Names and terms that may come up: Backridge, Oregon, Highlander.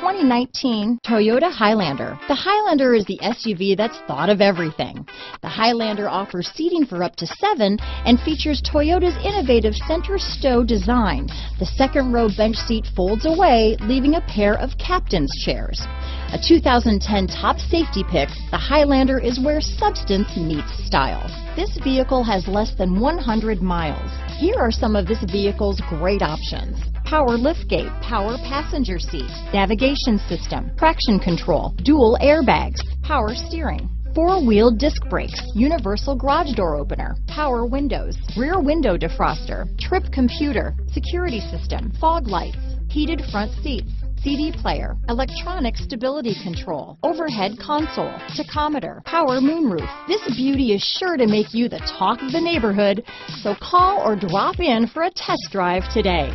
2019 Toyota Highlander. The Highlander is the SUV that's thought of everything. The Highlander offers seating for up to 7 and features Toyota's innovative center stow design. The second row bench seat folds away, leaving a pair of captain's chairs. A 2010 top safety pick, the Highlander is where substance meets style. This vehicle has less than 100 miles. Here are some of this vehicle's great options: power liftgate, power passenger seat, navigation system, traction control, dual airbags, power steering, four-wheel disc brakes, universal garage door opener, power windows, rear window defroster, trip computer, security system, fog lights, heated front seats, CD player, electronic stability control, overhead console, tachometer, power moonroof. This beauty is sure to make you the talk of the neighborhood, so call or drop in for a test drive today.